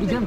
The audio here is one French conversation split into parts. Gideceğim.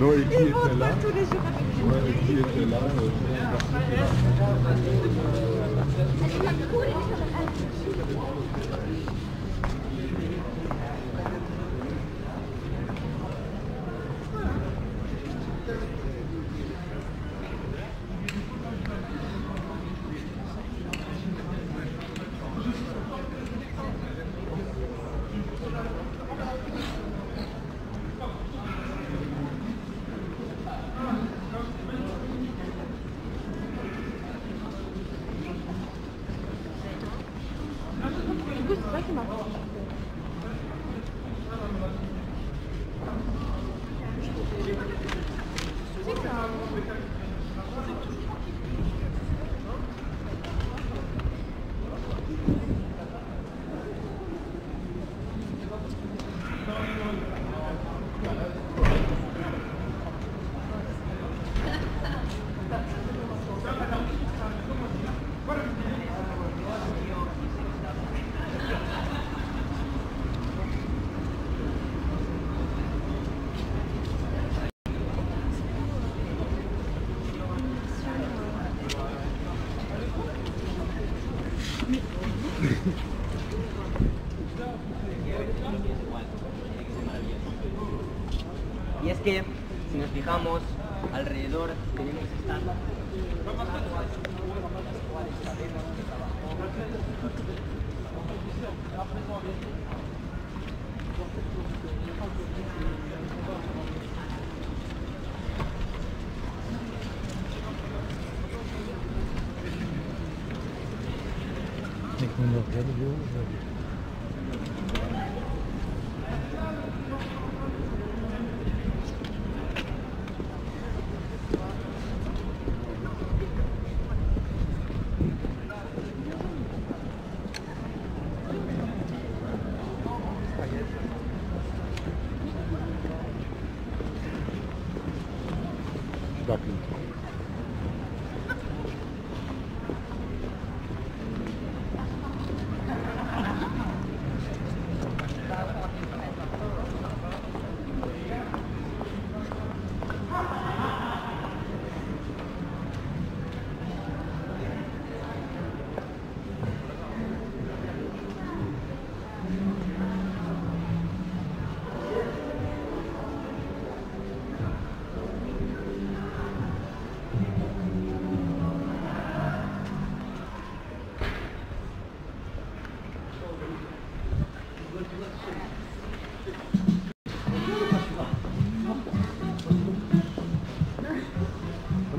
Non, et qui était là, que si nos fijamos alrededor tenemos estas 4 o 5 cadenas que trabajamos. C'est qu'on a regardé aujourd'hui.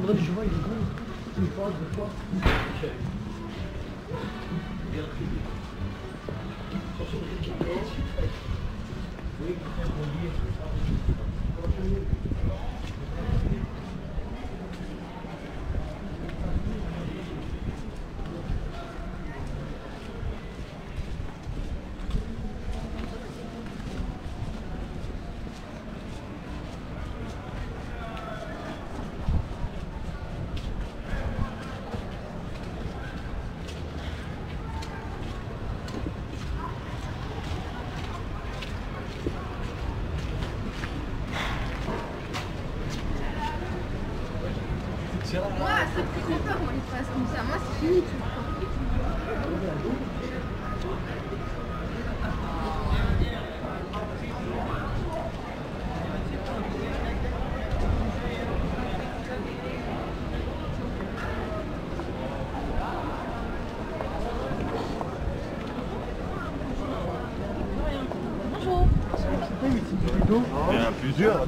Faudrait que je vois, il est con. Une fois, deux fois. Ok. Bien privé. Attention, il y a quelqu'un. Oui, c'est bon, il est. Moi, à ce prix qu'on perd, on les passe comme ça. Moi, c'est fini, tu vois. Bonjour. Il y en a plusieurs.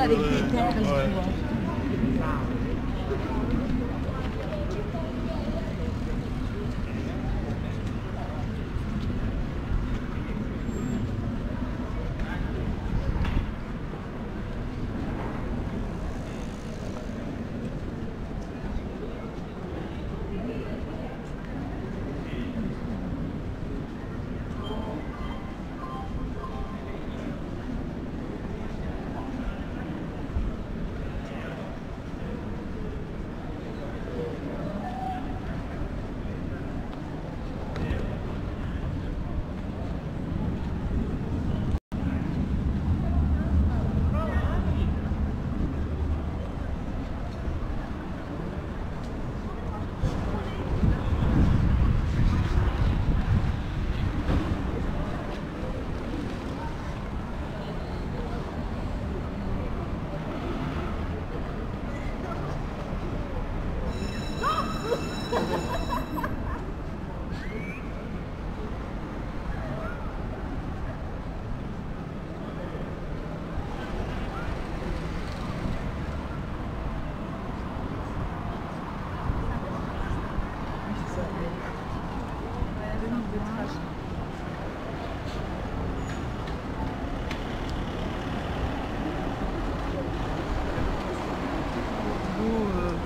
Avec des terres, ouais.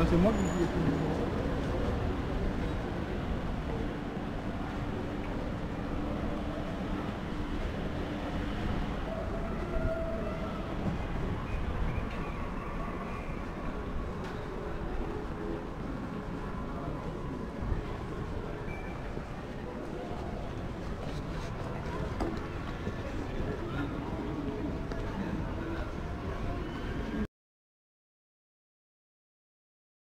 C'est moi qui vous dis.